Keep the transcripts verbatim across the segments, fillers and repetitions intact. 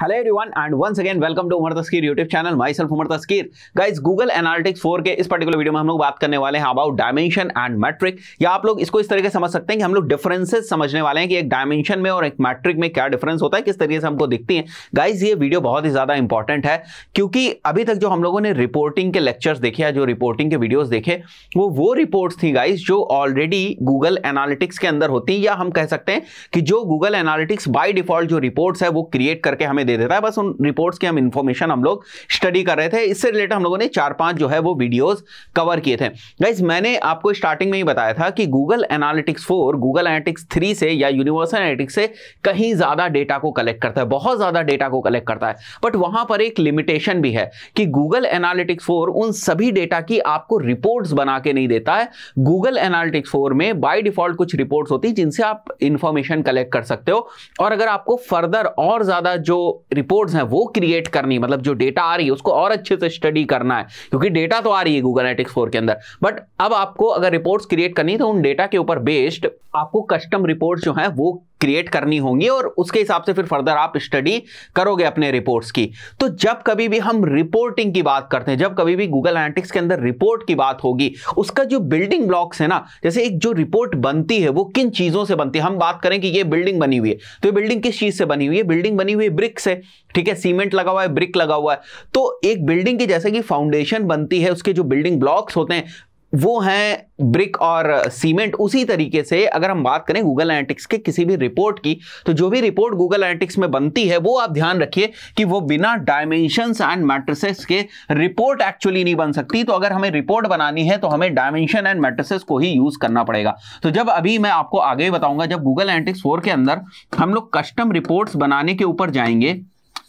Hello everyone and once again welcome to Umar Taskeer YouTube channel. Myself Umar Taskeer. Guys, Google Analytics four के इस particular video में हम लोग बात करने वाले हैं अबाउट डायमेंशन एंड मैट्रिक, या आप लोग इसको इस तरीके समझ सकते हैं कि हम लोग डिफरेंसेस समझने वाले हैं कि एक डायमेंशन में और एक मैट्रिक में क्या डिफरेंस होता है, किस तरीके से हमको दिखती है। गाइज, ये वीडियो बहुत ही ज़्यादा इंपॉर्टेंट है क्योंकि अभी तक जो हम लोगों ने रिपोर्टिंग के लेक्चर्स देखे या जो रिपोर्टिंग के वीडियोज़ देखे वो वो रिपोर्ट्स थी गाइज जो ऑलरेडी गूगल एनालिटिक्स के अंदर होती हैं, या हम कह सकते हैं कि जो गूगल एनालिटिक्स बाई डिफॉल्ट जो रिपोर्ट्स है वो क्रिएट करके हमें दे देता है। बस उन रिपोर्ट्स के हम इंफॉर्मेशन हम लोग स्टडी कर रहे थे। इससे रिलेटेड हम लोगों ने चार पांच जो है वो वीडियोस कवर किए थे। गाइस, मैंने आपको स्टार्टिंग में ही बताया था कि Google Analytics four Google Analytics three से या यूनिवर्सल एनालिटिक्स से कहीं ज्यादा डेटा को कलेक्ट करता है, बहुत ज्यादा डेटा को कलेक्ट करता है। बट वहां पर एक लिमिटेशन भी है कि गूगल एनालिटिक्स फोर उन सभी डेटा की आपको रिपोर्ट्स बना के नहीं देता है। गूगल एनालिटिक्स फोर में बाय डिफॉल्ट कुछ रिपोर्ट्स होती है जिनसे आप इंफॉर्मेशन कलेक्ट कर सकते हो, और अगर आपको फर्दर और ज्यादा जो रिपोर्ट्स हैं वो क्रिएट करनी, मतलब जो डेटा आ रही है उसको और अच्छे से स्टडी करना है, क्योंकि डेटा तो आ रही है गूगल एनालिटिक्स फोर के अंदर, बट अब आपको अगर रिपोर्ट्स क्रिएट करनी है तो उन डेटा के ऊपर बेस्ड आपको कस्टम रिपोर्ट्स जो हैं वो क्रिएट करनी होंगी, और उसके हिसाब से फिर फर्दर आप स्टडी करोगे अपने रिपोर्ट्स की। तो जब कभी भी हम रिपोर्टिंग की बात करते हैं, जब कभी भी गूगल एनालिटिक्स के अंदर रिपोर्ट की बात होगी, उसका जो बिल्डिंग ब्लॉक्स है ना, जैसे एक जो रिपोर्ट बनती है वो किन चीज़ों से बनती है। हम बात करें कि ये बिल्डिंग बनी हुई है, तो ये बिल्डिंग किस चीज़ से बनी हुई है? बिल्डिंग बनी हुई है ब्रिक से, ठीक है, सीमेंट लगा हुआ है, ब्रिक लगा हुआ है। तो एक बिल्डिंग की जैसे कि फाउंडेशन बनती है, उसके जो बिल्डिंग ब्लॉक्स होते हैं वो हैं ब्रिक और सीमेंट। उसी तरीके से अगर हम बात करें गूगल एनालिटिक्स के किसी भी रिपोर्ट की, तो जो भी रिपोर्ट गूगल एनालिटिक्स में बनती है वो आप ध्यान रखिए कि वो बिना डायमेंशंस एंड मैट्रिसेस के रिपोर्ट एक्चुअली नहीं बन सकती। तो अगर हमें रिपोर्ट बनानी है तो हमें डायमेंशन एंड मैट्रिसेस को ही यूज करना पड़ेगा। तो जब अभी मैं आपको आगे बताऊंगा, जब गूगल एनालिटिक्स फोर के अंदर हम लोग कस्टम रिपोर्ट्स बनाने के ऊपर जाएंगे,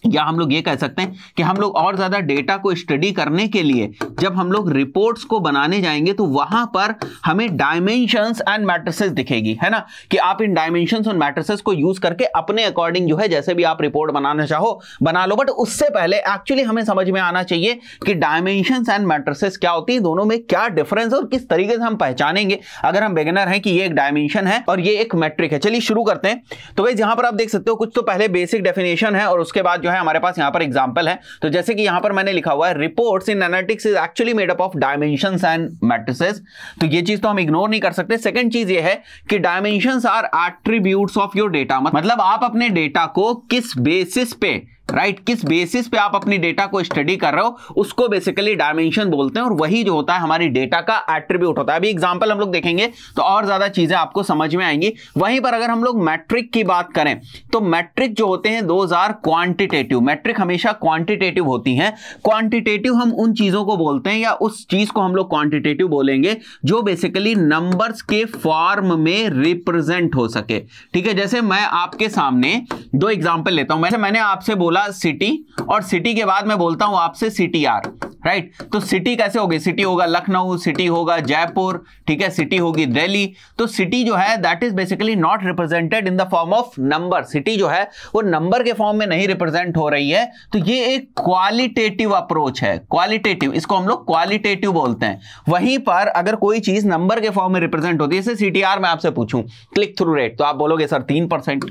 या हम लोग ये कह सकते हैं कि हम लोग और ज़्यादा डेटा को स्टडी करने के लिए जब हम लोग रिपोर्ट्स को बनाने जाएंगे, तो वहाँ पर हमें डायमेंशंस एंड मैट्रिसेस दिखेगी, है ना, कि आप इन डायमेंशंस और मैट्रिसेस को यूज़ करके अपने अकॉर्डिंग जो है जैसे भी आप रिपोर्ट बनाना चाहो बना लो। बट उससे पहले एक्चुअली हमें समझ में आना चाहिए कि डायमेंशंस एंड मैट्रिसेस क्या होती है, दोनों में क्या डिफरेंस और किस तरीके से हम पहचानेंगे अगर हम बिगिनर हैं कि ये एक डायमेंशन है और ये एक मैट्रिक है। चलिए शुरू करते हैं। तो भाई, यहाँ पर आप देख सकते हो कुछ तो पहले बेसिक डेफिनेशन है और उसके बाद जो है हमारे पास यहां पर एग्जांपल है। तो जैसे कि यहां पर मैंने लिखा हुआ है reports in analytics is actually made up of dimensions and matrices. तो ये चीज तो हम इग्नोर नहीं कर सकते। सेकंड चीज ये है कि dimensions are attributes of your data, मतलब आप अपने डेटा को किस बेसिस पे राइट right, किस बेसिस पे आप अपनी डेटा को स्टडी कर रहे हो उसको बेसिकली डायमेंशन बोलते हैं, और वही जो होता है हमारी डेटा का एट्रीब्यूट होता है। अभी एग्जांपल हम लोग देखेंगे तो और ज़्यादा चीज़ें आपको समझ में आएंगी। वहीं पर अगर हम लोग मैट्रिक की बात करें तो मैट्रिक जो होते हैं दोज आर क्वान्टिटेटिव। मैट्रिक हमेशा क्वान्टिटेटिव होती हैं। क्वान्टिटेटिव हम उन चीज़ों को बोलते हैं या उस चीज़ को हम लोग क्वान्टिटेटिव बोलेंगे जो बेसिकली नंबर्स के फॉर्म में रिप्रेजेंट हो सके, ठीक है। जैसे मैं आपके सामने दो एग्जाम्पल लेता हूँ। वैसे मैंने आपसे बोला सिटी, और सिटी के बाद मैं बोलता हूं आपसे सीटीआर, राइट। तो सिटी कैसे होगी? सिटी होगा लखनऊ, सिटी होगा जयपुर, ठीक है, सिटी होगी दिल्ली। तो सिटी जो है that is basically not represented in the form of number. City जो है वो नंबर के फॉर्म में नहीं रिप्रेजेंट हो रही है। तो ये एक क्वालिटेटिव अप्रोच है, क्वालिटेटिव, इसको हम लोग क्वालिटेटिव बोलते हैं। वहीं पर अगर कोई चीज नंबर के फॉर्म में रिप्रेजेंट होती है, जैसे सीटीआर में आपसे पूछूं क्लिक थ्रू रेट, तो आप बोलोगे सर तीन परसेंट,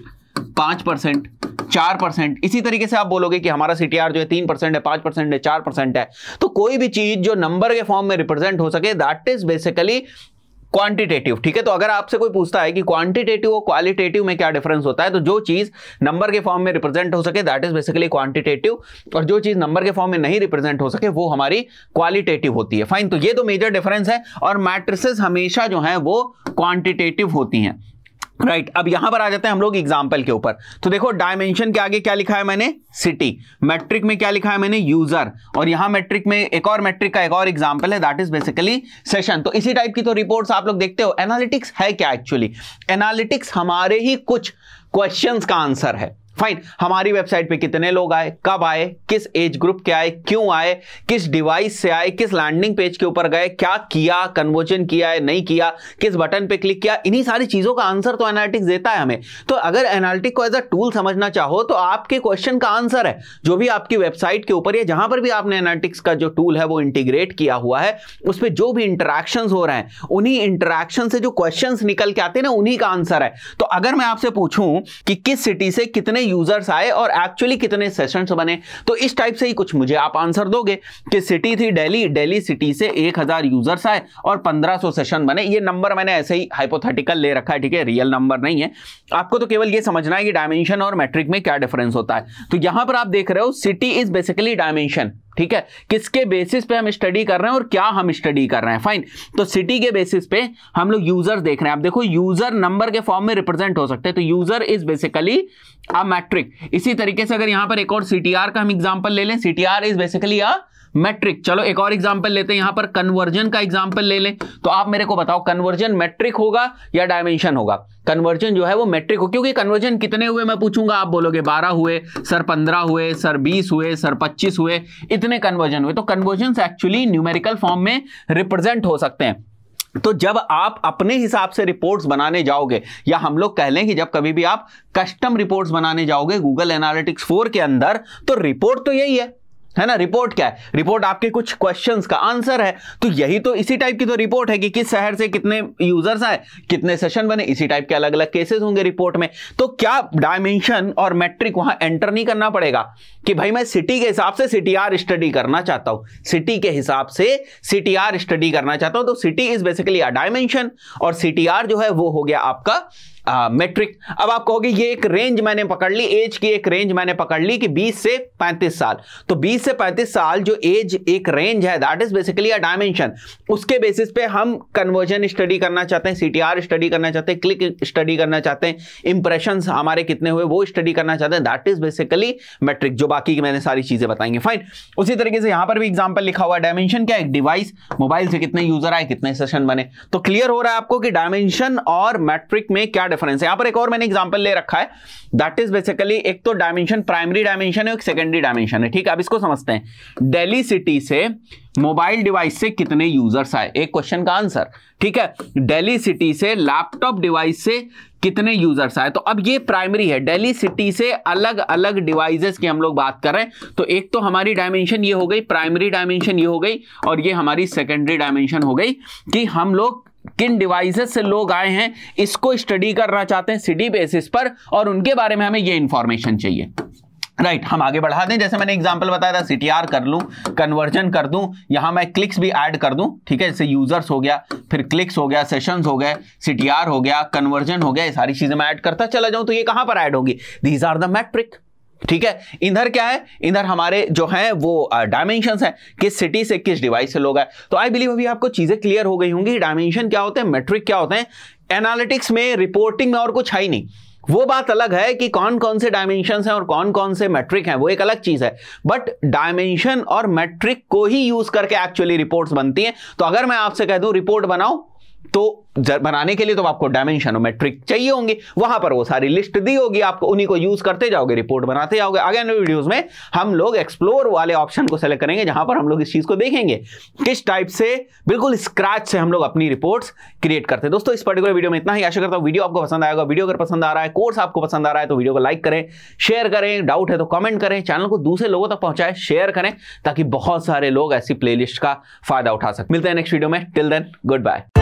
पांच परसेंट, चार परसेंट। इसी तरीके से आप बोलोगे कि हमारा सीटीआर जो है तीन परसेंट है, पांच परसेंट है, चार परसेंट है। तो कोई भी चीज जो नंबर के फॉर्म में रिप्रेजेंट हो सके दैट इज बेसिकली क्वांटिटेटिव, ठीक है। तो अगर आपसे कोई पूछता है कि क्वांटिटेटिव और क्वालिटेटिव में क्या डिफरेंस होता है, तो जो चीज नंबर के फॉर्म में रिप्रेजेंट हो सके दैट इज बेसिकली क्वांटिटेटिव, और जो चीज नंबर के फॉर्म में नहीं रिप्रेजेंट हो सके वो हमारी क्वालिटेटिव होती है। फाइन, तो ये तो मेजर डिफरेंस है। और मैट्रिसेस हमेशा जो है वो क्वांटिटेटिव होती हैं, राइट right. अब यहां पर आ जाते हैं हम लोग एग्जाम्पल के ऊपर। तो देखो, डायमेंशन के आगे क्या लिखा है मैंने? सिटी। मैट्रिक में क्या लिखा है मैंने? यूजर। और यहां मैट्रिक में एक और मैट्रिक का एक और एग्जाम्पल है दैट इज बेसिकली सेशन। तो इसी टाइप की तो रिपोर्ट्स आप लोग देखते हो। एनालिटिक्स है क्या एक्चुअली? एनालिटिक्स हमारे ही कुछ क्वेश्चंस का आंसर है। फाइन, हमारी वेबसाइट पे कितने लोग आए, कब आए, किस एज ग्रुप के आए, क्यों आए, किस डिवाइस से आए, किस लैंडिंग पेज के ऊपर गए, क्या किया, कन्वर्जन किया है नहीं किया, किस बटन पे क्लिक किया, इन्हीं सारी चीज़ों का आंसर तो एनालिटिक्स देता है हमें। तो अगर एनालिटिक्स को एज अ टूल समझना चाहो तो आपके क्वेश्चन का आंसर है जो भी आपकी वेबसाइट के ऊपर या जहाँ पर भी आपने एनालिटिक्स का जो टूल है वो इंटीग्रेट किया हुआ है, उस पर जो भी इंटरेक्शंस हो रहे हैं उन्हीं इंटरेक्शन से जो क्वेश्चन निकल के आते हैं ना, उन्हीं का आंसर है। तो अगर मैं आपसे पूछूँ कि किस सिटी से कितने यूजर्स आए और एक्चुअली कितने सेशंस बने। तो इस टाइप से ही कुछ मुझे आप आंसर दोगे कि सिटी थी दिल्ली, दिल्ली सिटी से एक हज़ार यूजर्स आए और पंद्रह सौ सेशन बने। ये नंबर मैंने ऐसे ही हाइपोथेटिकल ले रखा है, ठीक है, रियल नंबर नहीं है। आपको तो केवल ये समझना है कि डायमेंशन और मैट्रिक में क्या डिफरेंस होता है। तो यहां पर आप देख रहे हो सिटी इज बेसिकली डायमेंशन, ठीक है, किसके बेसिस पे हम स्टडी कर रहे हैं और क्या हम स्टडी कर रहे हैं। फाइन, तो सिटी के बेसिस पे हम लोग यूजर देख रहे हैं। आप देखो यूजर नंबर के फॉर्म में रिप्रेजेंट हो सकते हैं, तो user is basically a metric. इसी तरीके से अगर यहां पर एक और सीटीआर का हम एग्जांपल ले लें, CTR is basically a metric. चलो एक और एग्जांपल लेते हैं, यहां पर कन्वर्जन का एग्जांपल ले लें। तो आप मेरे को बताओ कन्वर्जन मैट्रिक होगा या डायमेंशन होगा? कन्वर्जन जो है वो मैट्रिक हो, क्योंकि कन्वर्जन कितने हुए मैं पूछूंगा, आप बोलोगे बारह हुए, सर पंद्रह हुए, सर बीस हुए, सर पच्चीस हुए, इतने कन्वर्जन हुए। तो कन्वर्जन एक्चुअली न्यूमेरिकल फॉर्म में रिप्रेजेंट हो सकते हैं। तो जब आप अपने हिसाब से रिपोर्ट्स बनाने जाओगे, या हम लोग कह लें कि जब कभी भी आप कस्टम रिपोर्ट्स बनाने जाओगे गूगल एनालिटिक्स फोर के अंदर, तो रिपोर्ट तो यही है है ना। रिपोर्ट क्या है? रिपोर्ट आपके कुछ क्वेश्चंस का आंसर है। तो यही तो इसी टाइप की तो रिपोर्ट है कि किस शहर से कितने यूजर्स आए, कितने सेशन बने, इसी टाइप के अलग अलग केसेस होंगे रिपोर्ट में। तो क्या डायमेंशन और मैट्रिक वहां एंटर नहीं करना पड़ेगा कि भाई मैं सिटी के हिसाब से सीटीआर स्टडी करना चाहता हूँ, सिटी के हिसाब से सीटीआर स्टडी करना चाहता हूँ। तो city is basically a dimension और सीटीआर जो है वो हो गया आपका मैट्रिक। uh, अब आप कहोगे ये एक रेंज मैंने पकड़ ली, एज की एक रेंज मैंने पकड़ ली कि बीस से पैंतीस साल। तो बीस से पैंतीस साल जो एज एक रेंज है, that is basically a dimension. उसके बेसिस पे हम कन्वर्जन स्टडी करना चाहते हैं, सीटीआर स्टडी करना चाहते हैं, क्लिक स्टडी करना चाहते हैं, इंप्रेशंस हमारे कितने हुए वो स्टडी करना चाहते हैं, दैट इज बेसिकली मैट्रिक। जो बाकी की मैंने सारी चीजें बताएंगी। फाइन, उसी तरीके से यहां पर भी एग्जाम्पल लिखा हुआ है। डायमेंशन क्या है? डिवाइस, मोबाइल से कितने यूजर आए, कितने सेशन बने। तो क्लियर हो रहा है आपको कि डायमेंशन और मैट्रिक में क्या डिफरेंस है। यहां पर एक और मैंने एग्जांपल ले रखा है, दैट इज बेसिकली एक तो डायमेंशन प्राइमरी डायमेंशन है, एक सेकेंडरी डायमेंशन है, ठीक है। अब इसको समझते हैं, दिल्ली सिटी से मोबाइल डिवाइस से कितने यूजर्स आए, एक क्वेश्चन का आंसर, ठीक है। दिल्ली सिटी से लैपटॉप डिवाइस से कितने यूजर्स आए, तो अब ये प्राइमरी है। दिल्ली सिटी से अलग अलग डिवाइसेस की हम लोग बात कर रहे हैं। तो एक तो हमारी डायमेंशन ये हो गई, प्राइमरी डायमेंशन ये हो गई, और ये हमारी सेकेंडरी डायमेंशन हो गई कि हम लोग किन डिवाइसेस से लोग आए हैं इसको स्टडी करना चाहते हैं सिटी बेसिस पर, और उनके बारे में हमें ये इंफॉर्मेशन चाहिए। राइट right, हम आगे बढ़ा दें। जैसे मैंने एग्जांपल बताया था, सीटीआर कर लूं, कन्वर्जन कर दूं, यहां मैं क्लिक्स भी ऐड कर दूं, ठीक है। जैसे यूजर्स हो गया, फिर क्लिक्स हो गया, सेशंस हो गए, सीटीआर हो गया, कन्वर्जन हो गया, ये सारी चीजें मैं ऐड करता चला जाऊं। तो ये कहां पर ऐड होगी? दीज आर द मैट्रिक, ठीक है। इधर क्या है? इधर हमारे जो है वो डायमेंशंस हैं, किस सिटी से किस डिवाइस से लोग आए। तो आई बिलीव अभी आपको चीजें क्लियर हो गई होंगी, डायमेंशन क्या होते हैं, मैट्रिक क्या होते हैं। एनालिटिक्स में, रिपोर्टिंग में और कुछ है ही नहीं। वो बात अलग है कि कौन कौन से डायमेंशंस हैं और कौन कौन से मैट्रिक हैं, वो एक अलग चीज है, बट डायमेंशन और मैट्रिक को ही यूज करके एक्चुअली रिपोर्ट्स बनती हैं। तो अगर मैं आपसे कह दूं रिपोर्ट बनाओ, तो बनाने के लिए तो आपको डायमेंशन और मैट्रिक चाहिए होंगे, वहां पर वो सारी लिस्ट दी होगी आपको, उन्हीं को यूज करते जाओगे, रिपोर्ट बनाते जाओगे। आगे आने वीडियोस में हम लोग एक्सप्लोर वाले ऑप्शन को सेलेक्ट करेंगे, जहां पर हम लोग इस चीज को देखेंगे किस टाइप से बिल्कुल स्क्रैच से हम लोग अपनी रिपोर्ट्स क्रिएट करते हैं। दोस्तों, इस पर्टिकुलर वीडियो में इतना ही। आशा करता हूं वीडियो आपको पसंद आएगा। वीडियो अगर पसंद आ रहा है, कोर्स आपको पसंद आ रहा है, तो वीडियो को लाइक करें, शेयर करें, डाउट है तो कमेंट करें, चैनल को दूसरे लोगों तक पहुंचाएं, शेयर करें ताकि बहुत सारे लोग ऐसी प्लेलिस्ट का फायदा उठा सकें। मिलते हैं नेक्स्ट वीडियो में, टिल देन गुड बाय।